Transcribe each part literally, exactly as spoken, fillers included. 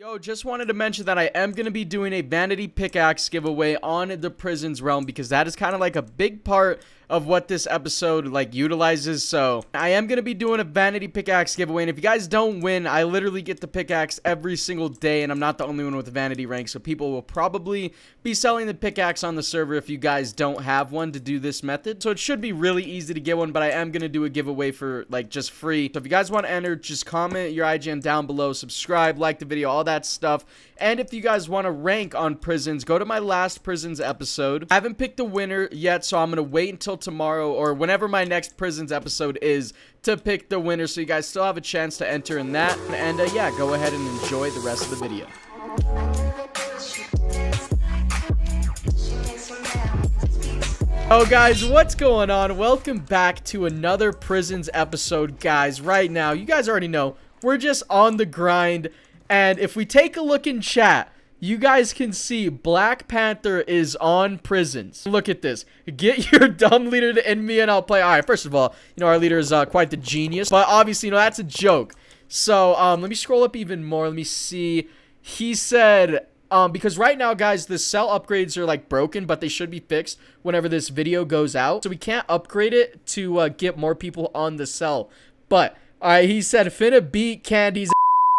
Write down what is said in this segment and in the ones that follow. Yo, just wanted to mention that I am going to be doing a vanity pickaxe giveaway on the prisons realm because that is kind of like a big part of what this episode like utilizes. So I am going to be doing a vanity pickaxe giveaway, and if you guys don't win, I literally get the pickaxe every single day, and I'm not the only one with a vanity rank, so people will probably be selling the pickaxe on the server if you guys don't have one to do this method. So it should be really easy to get one, but I am going to do a giveaway for like just free. So if you guys want to enter, just comment your I G N down below, subscribe, like the video, all that that stuff. And if you guys want to rank on prisons, go to my last prisons episode. I haven't picked a winner yet, so I'm gonna wait until tomorrow or whenever my next prisons episode is to pick the winner, so you guys still have a chance to enter in that. And uh, yeah, go ahead and enjoy the rest of the video. Oh guys, what's going on? Welcome back to another prisons episode, guys. Right now, you guys already know we're just on the grind. And if we take a look in chat, you guys can see Black Panther is on prisons. Look at this. Get your dumb leader to end me and I'll play. All right, first of all, you know, our leader is uh, quite the genius. But obviously, you know, that's a joke. So um, let me scroll up even more. Let me see. He said... Um, because right now, guys, the cell upgrades are, like, broken, but they should be fixed whenever this video goes out. So we can't upgrade it to uh, get more people on the cell. But, all right, he said, finna beat Candy's...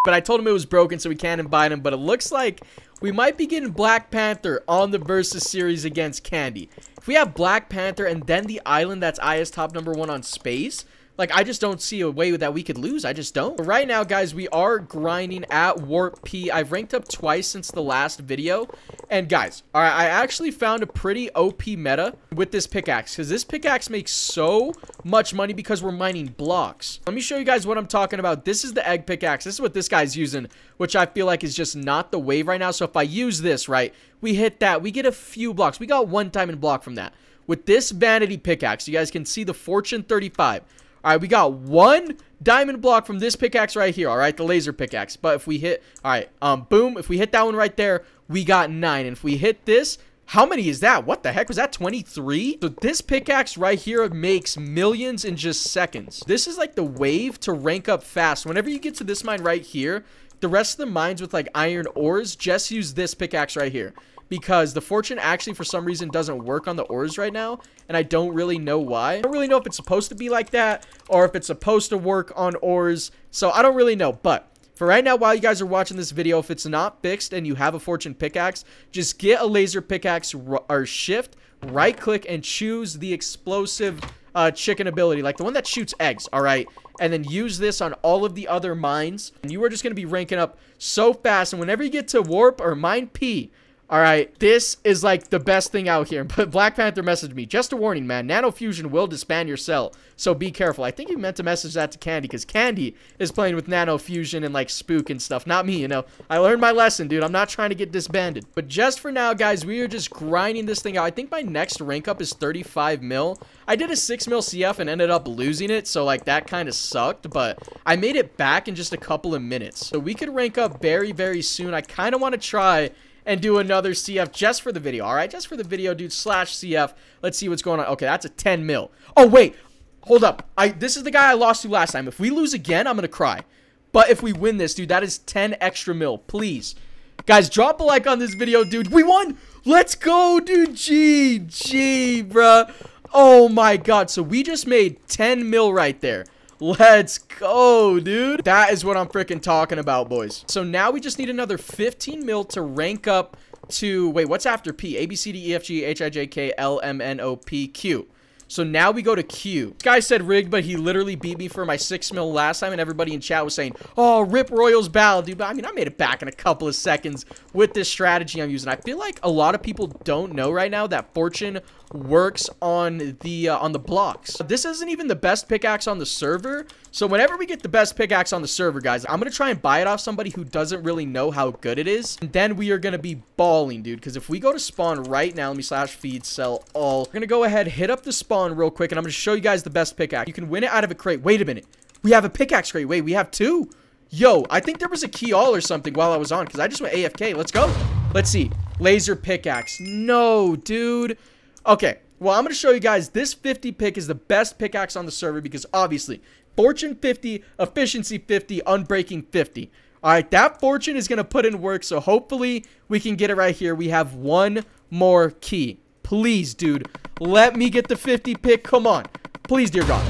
But I told him it was broken, so we can't invite him. But it looks like we might be getting Black Panther on the Versus series against Candy. If we have Black Panther and then the island that's I S top number one on space, like, I just don't see a way that we could lose. I just don't. But right now, guys, we are grinding at Warp P. I've ranked up twice since the last video. And, guys, all right, I actually found a pretty O P meta with this pickaxe, because this pickaxe makes so much money because we're mining blocks. Let me show you guys what I'm talking about. This is the egg pickaxe. This is what this guy's using, which I feel like is just not the wave right now. So if I use this, right, we hit that. We get a few blocks. We got one diamond block from that. With this vanity pickaxe, you guys can see the Fortune thirty-five. All right, we got one diamond block from this pickaxe right here, all right, the laser pickaxe. But if we hit, all right, um, boom, if we hit that one right there, we got nine. And if we hit this, how many is that? What the heck? Was that twenty-three? So this pickaxe right here makes millions in just seconds. This is like the wave to rank up fast. Whenever you get to this mine right here, the rest of the mines with like iron ores, just use this pickaxe right here. Because the fortune actually, for some reason, doesn't work on the ores right now. And I don't really know why. I don't really know if it's supposed to be like that or if it's supposed to work on ores. So I don't really know. But for right now, while you guys are watching this video, if it's not fixed and you have a fortune pickaxe, just get a laser pickaxe or shift, right click, and choose the explosive uh, chicken ability. Like the one that shoots eggs, all right? And then use this on all of the other mines. And you are just going to be ranking up so fast. And whenever you get to warp or mine P... All right, this is like the best thing out here. But Black Panther messaged me, just a warning, man. Nanofusion will disband your cell, so be careful. I think he meant to message that to Candy, because Candy is playing with Nanofusion and like Spook and stuff. Not me, you know. I learned my lesson, dude. I'm not trying to get disbanded. But just for now, guys, we are just grinding this thing out. I think my next rank up is thirty-five mil. I did a six mil C F and ended up losing it, so like that kind of sucked. But I made it back in just a couple of minutes, so we could rank up very, very soon. I kind of want to try and do another C F just for the video, all right? Just for the video, dude, slash C F. Let's see what's going on. Okay, that's a ten mil. Oh, wait. Hold up. I This is the guy I lost to last time. If we lose again, I'm going to cry. But if we win this, dude, that is ten extra mil. Please. Guys, drop a like on this video, dude. We won. Let's go, dude. G G, bruh. Oh, my God. So we just made ten mil right there. Let's go, dude. That is what I'm freaking talking about, boys. So now we just need another fifteen mil to rank up to... Wait, what's after P? A, B, C, D, E, F, G, H, I, J, K, L, M, N, O, P, Q. So now we go to Q. This guy said rigged, but he literally beat me for my six mil last time, and everybody in chat was saying, oh, rip Royals Battle, dude. But I mean, I made it back in a couple of seconds with this strategy I'm using. I feel like a lot of people don't know right now that Fortune works on the uh, on the blocks. This isn't even the best pickaxe on the server, so whenever we get the best pickaxe on the server, guys, I'm gonna try and buy it off somebody who doesn't really know how good it is, and then we are gonna be balling, dude, because if we go to spawn right now, let me slash feed sell all. We're gonna go ahead, hit up the spawn real quick, and I'm gonna show you guys the best pickaxe. You can win it out of a crate. Wait a minute, we have a pickaxe crate. Wait, we have two. Yo, I think there was a key all or something while I was on, because I just went A F K. Let's go. Let's see. Laser pickaxe. No, dude. Okay, well, I'm going to show you guys this fifty pick is the best pickaxe on the server because, obviously, Fortune fifty, Efficiency fifty, Unbreaking fifty. All right, that fortune is going to put in work, so hopefully we can get it right here. We have one more key. Please, dude, let me get the fifty pick. Come on. Please, dear God.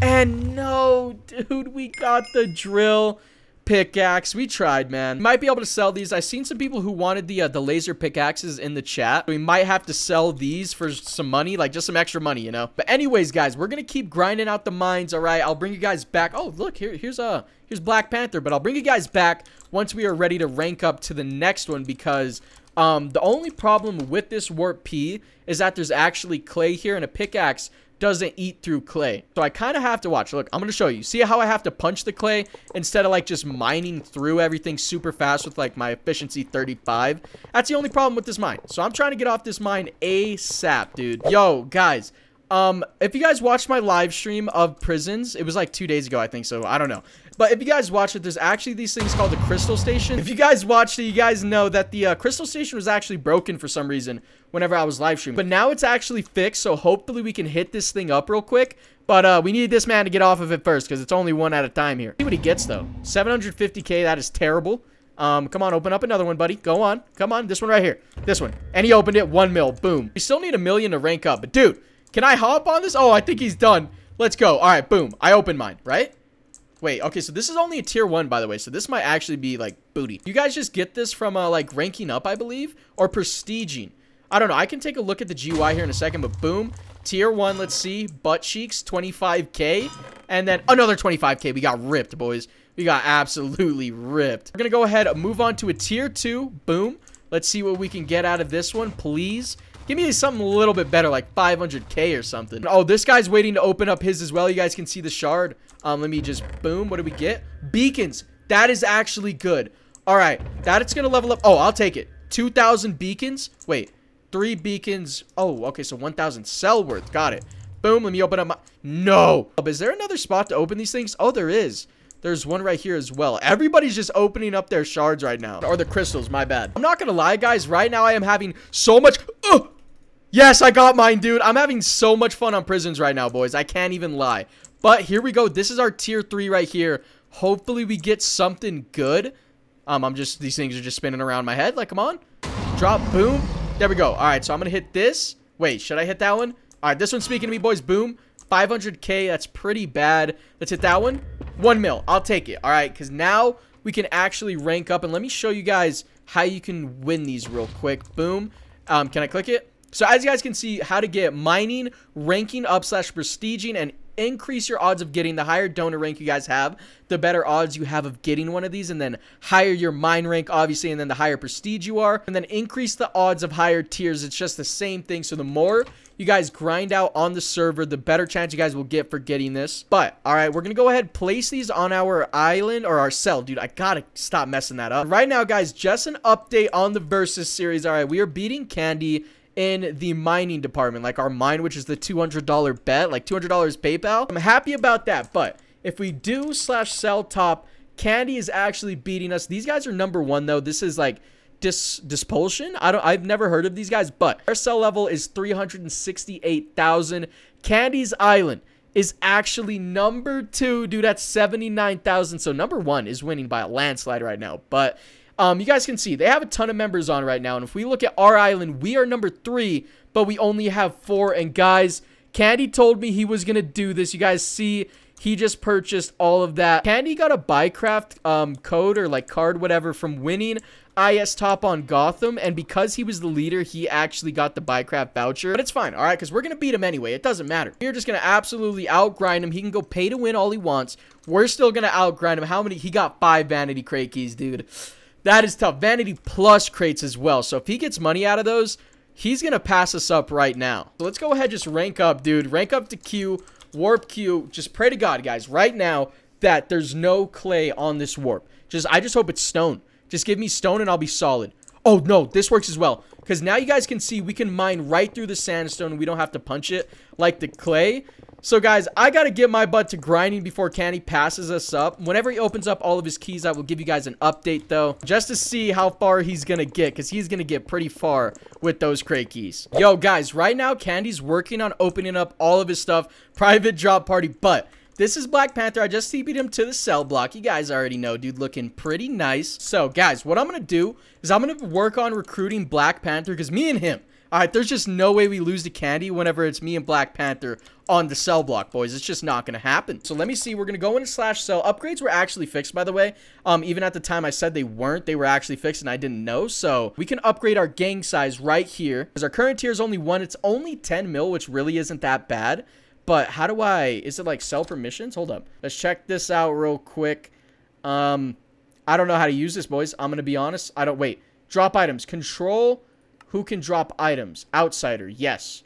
And no, dude, we got the drill pickaxe. We tried, man. Might be able to sell these. I've seen some people who wanted the uh, the laser pickaxes in the chat. We might have to sell these for some money, like just some extra money, you know. But anyways, guys, we're gonna keep grinding out the mines. All right, I'll bring you guys back. Oh, look, here, here's a uh, here's Black Panther. But I'll bring you guys back once we are ready to rank up to the next one, because um, the only problem with this warp P is that there's actually clay here, and a pickaxe doesn't eat through clay. So I kind of have to watch. Look, I'm going to show you. See how I have to punch the clay instead of like just mining through everything super fast with like my efficiency thirty-five. That's the only problem with this mine. So I'm trying to get off this mine ASAP, dude. Yo, guys. Um, if you guys watched my live stream of prisons, it was like two days ago, I think, so I don't know. But if you guys watched it, there's actually these things called the Crystal Station. If you guys watched it, you guys know that the uh, Crystal Station was actually broken for some reason whenever I was live streaming. But now it's actually fixed, so hopefully we can hit this thing up real quick. But uh, we need this man to get off of it first, because it's only one at a time here. See what he gets, though. seven hundred fifty K, that is terrible. Um, come on, open up another one, buddy. Go on. Come on. This one right here. This one. And he opened it. One mil. Boom. We still need a million to rank up, but dude... Can I hop on this? Oh, I think he's done. Let's go. All right, boom. I opened mine, right? Wait, okay, so this is only a tier one, by the way, so this might actually be, like, booty. You guys just get this from, uh, like, ranking up, I believe, or prestiging. I don't know. I can take a look at the G Y here in a second, but boom. Tier one, let's see. Butt cheeks, twenty-five K. And then another twenty-five K. We got ripped, boys. We got absolutely ripped. We're going to go ahead and move on to a tier two. Boom. Let's see what we can get out of this one, please. Give me something a little bit better, like five hundred K or something. Oh, this guy's waiting to open up his as well. You guys can see the shard. Um, let me just, boom, what do we get? Beacons. That is actually good. All right, that it's going to level up. Oh, I'll take it. two thousand beacons. Wait, three beacons. Oh, okay, so one thousand cell worth. Got it. Boom, let me open up my, no. Is there another spot to open these things? Oh, there is. There's one right here as well. Everybody's just opening up their shards right now. Or the crystals, my bad. I'm not going to lie, guys. Right now, I am having so much... Ugh! Yes, I got mine, dude. I'm having so much fun on prisons right now, boys. I can't even lie. But here we go. This is our tier three right here. Hopefully, we get something good. Um, I'm just... These things are just spinning around my head. Like, come on. Drop. Boom. There we go. All right, so I'm going to hit this. Wait, should I hit that one? All right, this one's speaking to me, boys. Boom. five hundred K. That's pretty bad. Let's hit that one. One mil. I'll take it. All right, because now we can actually rank up. And let me show you guys how you can win these real quick. Boom. Um, can I click it? So as you guys can see, how to get mining, ranking up slash prestiging, and increase your odds of getting. The higher donor rank you guys have, the better odds you have of getting one of these, and then higher your mine rank, obviously, and then the higher prestige you are, and then increase the odds of higher tiers. It's just the same thing. So the more you guys grind out on the server, the better chance you guys will get for getting this. But all right, we're gonna go ahead and place these on our island or our cell. Dude, I gotta stop messing that up right now, guys. Just an update on the Versus series. All right, we are beating Candy in the mining department, like our mine, which is the two hundred dollar bet, like two hundred dollars PayPal. I'm happy about that, but if we do slash sell top, Candy is actually beating us. These guys are number one, though. This is like dis dispulsion. I don't, I've never heard of these guys, but our sell level is three hundred sixty-eight thousand. Candy's Island is actually number two, dude, at seventy-nine thousand. So number one is winning by a landslide right now, but Um, you guys can see they have a ton of members on right now. And if we look at our island, we are number three, but we only have four. And guys, Candy told me he was going to do this. You guys see, he just purchased all of that. Candy got a Bycraft um, code or like card, whatever, from winning I S Top on Gotham. And because he was the leader, he actually got the Bycraft voucher. But it's fine, all right, because we're going to beat him anyway. It doesn't matter. We're just going to absolutely outgrind him. He can go pay to win all he wants. We're still going to outgrind him. How many? He got five vanity crate keys, dude. That is tough. Vanity plus crates as well. So if he gets money out of those, he's going to pass us up right now. So let's go ahead and just rank up, dude. Rank up to Q, warp Q. Just pray to God, guys, right now that there's no clay on this warp. Just, I just hope it's stone. Just give me stone and I'll be solid. Oh, no, this works as well. Because now you guys can see we can mine right through the sandstone. We don't have to punch it like the clay. So, guys, I got to get my butt to grinding before Candy passes us up. Whenever he opens up all of his keys, I will give you guys an update, though, just to see how far he's going to get, because he's going to get pretty far with those crate keys. Yo, guys, right now, Candy's working on opening up all of his stuff, private drop party, but This is Black Panther. I just T P'd him to the cell block. You guys already know, dude, looking pretty nice. So, guys, what I'm going to do is I'm going to work on recruiting Black Panther because me and him, all right, there's just no way we lose to Candy whenever it's me and Black Panther on the cell block, boys. It's just not going to happen. So let me see. We're going to go into slash cell. Upgrades were actually fixed, by the way. Um, even at the time I said they weren't, they were actually fixed and I didn't know. So we can upgrade our gang size right here because our current tier is only one. It's only ten mil, which really isn't that bad. But how do I, is it like cell permissions? Hold up. Let's check this out real quick. Um, I don't know how to use this, boys. I'm going to be honest. I don't, wait, drop items, control. Who can drop items? Outsider. Yes.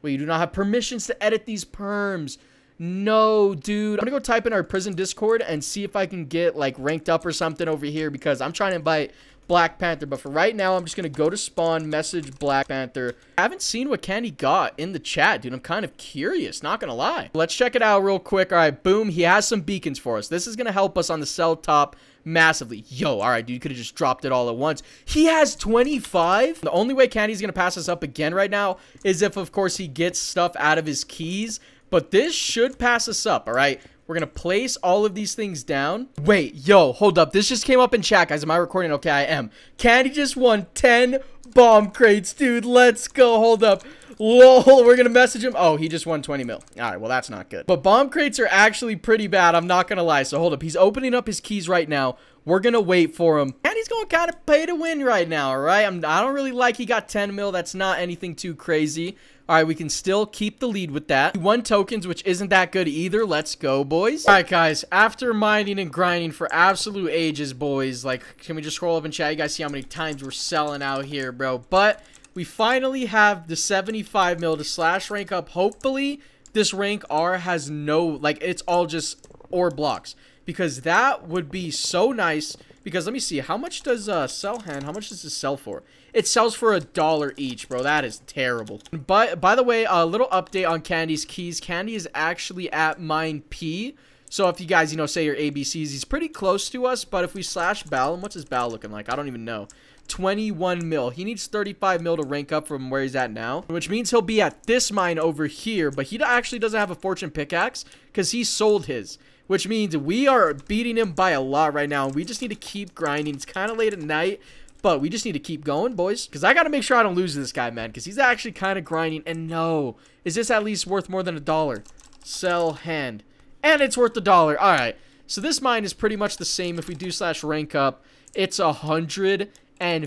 Wait, you do not have permissions to edit these perms. No, dude. I'm going to go type in our prison Discord and see if I can get, like, ranked up or something over here because I'm trying to invite Black Panther. But for right now, I'm just going to go to spawn, message Black Panther. I haven't seen what Candy got in the chat, dude. I'm kind of curious, not going to lie. Let's check it out real quick. All right, boom. He has some beacons for us. This is going to help us on the cell top massively. Yo, all right, dude, you could have just dropped it all at once. He has twenty-five. The only way Candy's going to pass us up again right now is if, of course, he gets stuff out of his keys. But this should pass us up, all right? We're going to place all of these things down. Wait, yo, hold up. This just came up in chat, guys. Am I recording? Okay, I am. Candy just won ten bomb crates, dude. Let's go. Hold up. Lol, we're going to message him. Oh, he just won twenty mil. All right, well, that's not good. But bomb crates are actually pretty bad. I'm not going to lie. So hold up. He's opening up his keys right now. We're going to wait for him. And he's going to kind of pay to win right now, all right? I'm, I don't really like he got ten mil. That's not anything too crazy. All right, we can still keep the lead with that. He won tokens, which isn't that good either. Let's go, boys. All right, guys. After mining and grinding for absolute ages, boys, like, can we just scroll up and chat? You guys see how many times we're selling out here, bro. But we finally have the seventy-five mil to slash rank up. Hopefully, this rank R has no, like, it's all just ore blocks. Because that would be so nice. Because let me see. How much does uh, sell hand? How much does this sell for? It sells for a dollar each, bro. That is terrible. But by the way, a little update on Candy's keys. Candy is actually at mine P. So if you guys, you know, say your A B Cs, he's pretty close to us. But if we slash Bal, and what's his Bal looking like? I don't even know. twenty-one mil. He needs thirty-five mil to rank up from where he's at now, which means he'll be at this mine over here. But he actually doesn't have a fortune pickaxe because he sold his. Which means we are beating him by a lot right now. We just need to keep grinding. It's kind of late at night, but we just need to keep going, boys. Because I got to make sure I don't lose this guy, man. Because he's actually kind of grinding. And no, is this at least worth more than a dollar? Sell hand. And it's worth a dollar. All right. So this mine is pretty much the same. If we do slash rank up, it's one hundred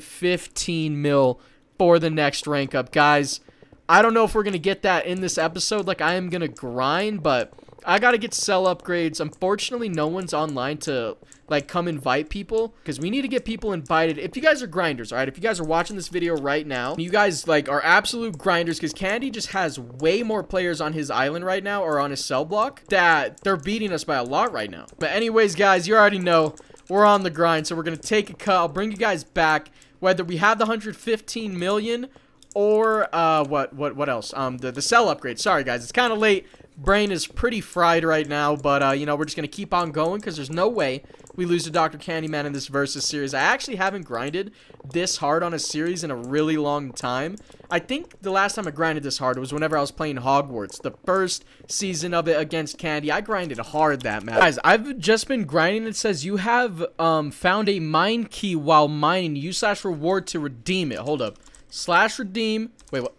fifteen mil for the next rank up. Guys, I don't know if we're going to get that in this episode. Like, I am going to grind, but I gotta get cell upgrades. Unfortunately, no one's online to, like, come invite people because we need to get people invited. If you guys are grinders, all right, if you guys are watching this video right now, you guys, like, are absolute grinders because Candy just has way more players on his island right now or on his cell block that they're beating us by a lot right now. But anyways, guys, you already know we're on the grind, so we're gonna take a cut. I'll bring you guys back whether we have the one hundred fifteen million or uh, what, what, what else? Um, the, the cell upgrade. Sorry, guys, it's kind of late. Brain is pretty fried right now, but, uh, you know, we're just going to keep on going because there's no way we lose to Doctor Candyman in this Versus series. I actually haven't grinded this hard on a series in a really long time. I think the last time I grinded this hard was whenever I was playing Hogwarts, the first season of it against Candy. I grinded hard that map. Guys, I've just been grinding. It says you have um, found a mine key while mining. Use slash reward to redeem it. Hold up. Slash redeem. Wait, what?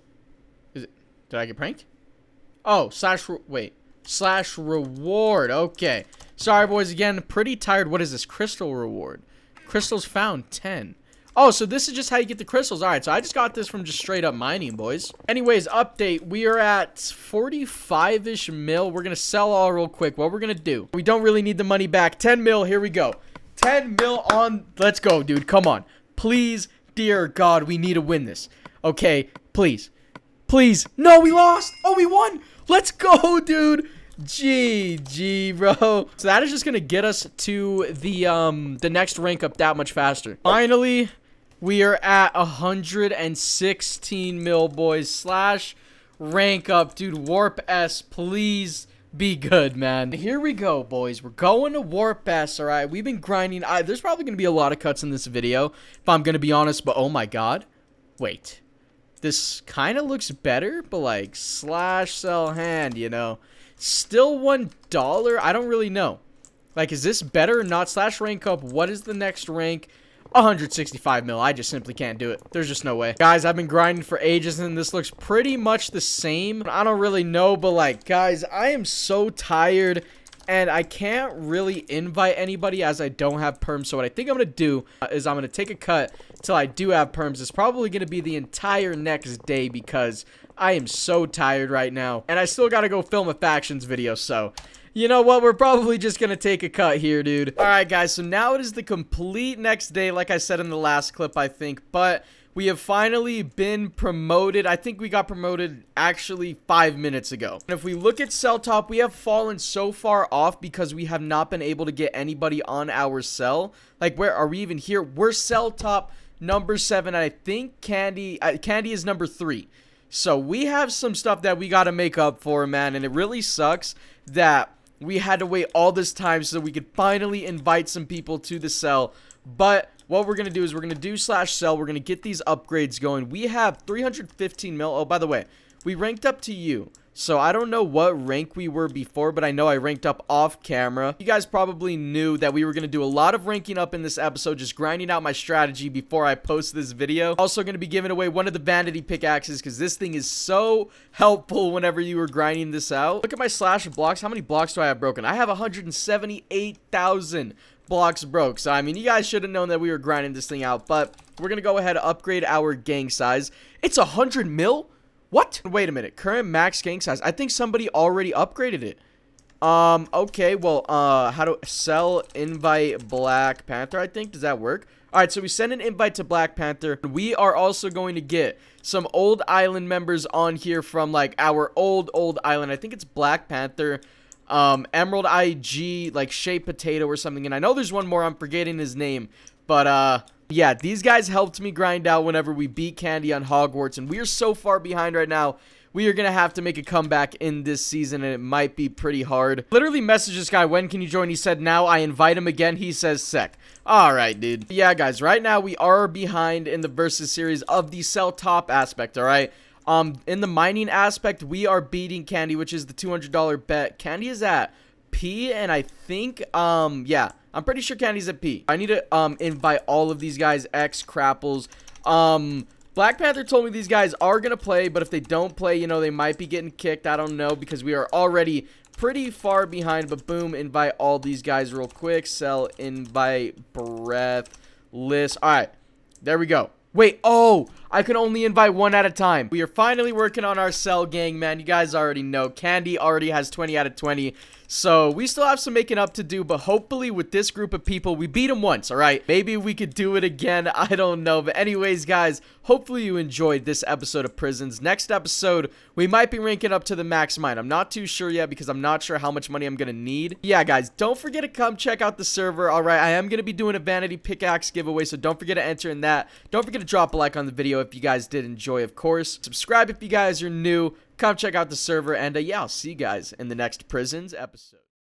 Is it? Did I get pranked? Oh, slash, wait, slash reward. Okay. Sorry, boys. Again, pretty tired. What is this? Crystal reward. Crystals found, ten. Oh, so this is just how you get the crystals. All right, so I just got this from just straight up mining, boys. Anyways, update. We are at forty-five-ish mil. We're going to sell all real quick. What we're going to do. We don't really need the money back. ten mil. Here we go. ten mil on. Let's go, dude. Come on. Please, dear God, we need to win this. Okay, please. Please. No, we lost. Oh, we won. Let's go, dude. G G, bro. So that is just going to get us to the um the next rank up that much faster. Finally, we are at one hundred sixteen mil, boys. Slash rank up, dude. Warp S, please be good, man. Here we go, boys. We're going to Warp S, all right? We've been grinding. I, there's probably going to be a lot of cuts in this video, if I'm going to be honest, but oh my God. Wait. This kind of looks better, but like slash sell hand, you know, Still one dollar? I don't really know. Like, is this better or not? Slash rank up. What is the next rank? one hundred sixty-five mil. I just simply can't do it. There's just no way. Guys, I've been grinding for ages and this looks pretty much the same. I don't really know, but like, guys, I am so tired and I can't really invite anybody as I don't have perms. So what I think I'm going to do is I'm going to take a cut till I do have perms. It's probably going to be the entire next day because I am so tired right now. And I still got to go film a factions video, so... You know what? We're probably just going to take a cut here, dude. All right, guys. So now it is the complete next day, like I said in the last clip, I think. But we have finally been promoted. I think we got promoted actually five minutes ago. And if we look at cell top, we have fallen so far off because we have not been able to get anybody on our cell. Like, where are we even here? We're cell top number seven. I think Candy, uh, Candy is number three. So we have some stuff that we got to make up for, man. And it really sucks that... we had to wait all this time so we could finally invite some people to the cell. But what we're going to do is we're going to do slash cell. We're going to get these upgrades going. We have three hundred fifteen mil. Oh, by the way, we ranked up to you. So I don't know what rank we were before, but I know I ranked up off camera. You guys probably knew that we were going to do a lot of ranking up in this episode, just grinding out my strategy before I post this video. Also going to be giving away one of the vanity pickaxes because this thing is so helpful whenever you were grinding this out. Look at my slash blocks. How many blocks do I have broken? I have one hundred seventy-eight thousand blocks broke. So I mean, you guys should have known that we were grinding this thing out, but we're going to go ahead and upgrade our gang size. It's one hundred mil. What? Wait a minute. Current max gang size. I think somebody already upgraded it. Um, okay, well, uh, how to sell invite Black Panther, I think. Does that work? Alright, so we send an invite to Black Panther. We are also going to get some old island members on here from, like, our old, old island. I think it's Black Panther, um, Emerald I G, like, Shaped Potato or something. And I know there's one more. I'm forgetting his name. But, uh... yeah, these guys helped me grind out whenever we beat Candy on Hogwarts, and we are so far behind right now. We are going to have to make a comeback in this season, and it might be pretty hard. Literally messaged this guy, when can you join? He said, now. I invite him again. He says, sec. All right, dude. Yeah, guys, right now we are behind in the Versus series of the cell top aspect, all right? Um, in the mining aspect, we are beating Candy, which is the two hundred dollar bet. Candy is at P, and I think, um, yeah. I'm pretty sure Candy's at P. I need to um, invite all of these guys. X, Crapples. Um, Black Panther told me these guys are going to play, but if they don't play, you know, they might be getting kicked. I don't know, because we are already pretty far behind. But boom, invite all these guys real quick. Sell, invite, breathless. All right, there we go. Wait, oh, I can only invite one at a time. We are finally working on our cell gang, man. You guys already know. Candy already has twenty out of twenty. So we still have some making up to do, but hopefully with this group of people, we beat them once, all right? Maybe we could do it again. I don't know. But anyways, guys, hopefully you enjoyed this episode of Prisons. Next episode, we might be ranking up to the max mine. I'm not too sure yet because I'm not sure how much money I'm going to need. Yeah, guys, don't forget to come check out the server, all right? I am going to be doing a vanity pickaxe giveaway, so don't forget to enter in that. Don't forget to drop a like on the video if you guys did enjoy, of course. Subscribe if you guys are new. Come check out the server, and uh, yeah, I'll see you guys in the next Prisons episode.